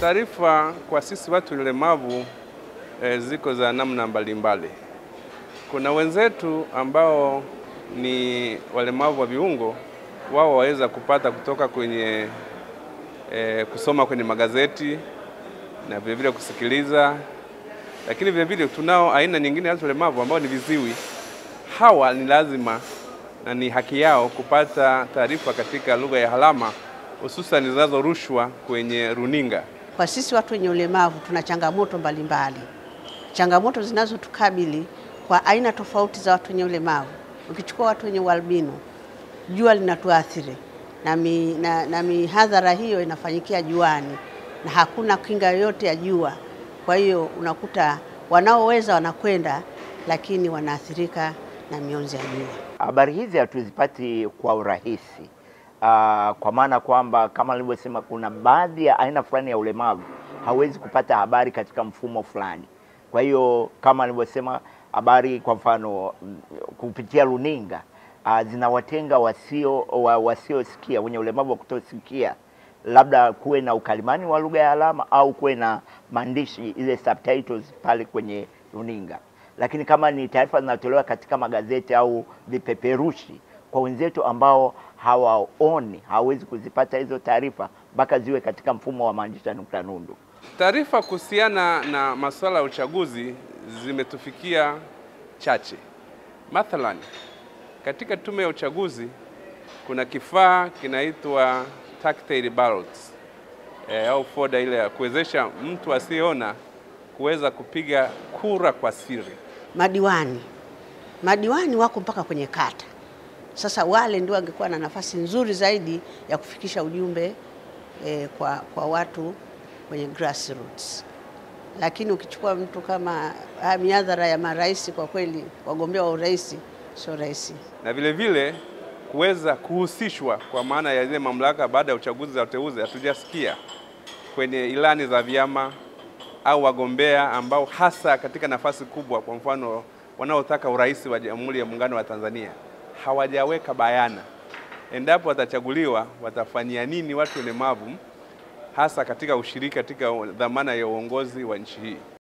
Taarifa kwa sisi watu walemavu ziko za namna mbalimbali. Kuna wenzetu ambao ni walemavu wa viungo, wao waweza kupata kutoka kwenye kusoma kwenye magazeti na vile vile kusikiliza. Lakini vile vile tunao aina nyingine ya watu walemavu ambao ni viziwi. Hawa ni lazima na ni haki yao kupata taarifa katika lugha ya alama, hususan zinazorushwa kwenye runinga. Kwa sisi watu wenye ulemavu tuna changamoto mbalimbali. Changamoto zinazotukabili kwa aina tofauti za watu wenye ulemavu. Ukichukua watu wenye albino, jua linatuathiri na mihadhara hiyo inafanyikia juani na hakuna kinga yoyote ya jua. Kwa hiyo unakuta wanaoweza wanakwenda, lakini wanaathirika na mionzi ya jua. Habari hizi hatuzipati kwa urahisi. Kwa maana kwamba kama nilivyosema, kuna baadhi ya aina fulani ya ulemavu hawezi kupata habari katika mfumo fulani. Kwa hiyo kama nilivyosema, habari kwa mfano kupitia runinga zinawatenga wasiosikia, wenye ulemavu wa kutosikia. Labda kuwe na ukalimani wa lugha ya alama au kuwe na maandishi, ile subtitles pale kwenye runinga. Lakini kama ni taarifa zinatolewa katika magazeti au vipeperushi, kwa wenzetu ambao hawaoni, hawezi kuzipata hizo taarifa mpaka ziwe katika mfumo wa maandishi ya nukta nundu. Taarifa kuhusiana na masuala ya uchaguzi zimetufikia chache. Mathalan, katika tume ya uchaguzi kuna kifaa kinaitwa tactile ballots au foda ile ya kuwezesha mtu asiyeona kuweza kupiga kura kwa siri. Madiwani wako mpaka kwenye kata. Sasa wale ndio angekuwa na nafasi nzuri zaidi ya kufikisha ujumbe kwa watu kwenye grassroots. Lakini ukichukua mtu kama miadhara ya marais, kwa kweli wagombea wa urais sio rahisi. Na vile vile kuweza kuhusishwa kwa maana ya zile mamlaka baada ya uchaguzi za uteuzi, hatujasikia kwenye ilani za vyama au wagombea ambao hasa katika nafasi kubwa, kwa mfano wanaotaka urais wa Jamhuri ya Muungano wa Tanzania, hawajaweka bayana endapo watachaguliwa watafanyia nini watu walemavu, hasa katika ushiriki katika dhamana ya uongozi wa nchi hii.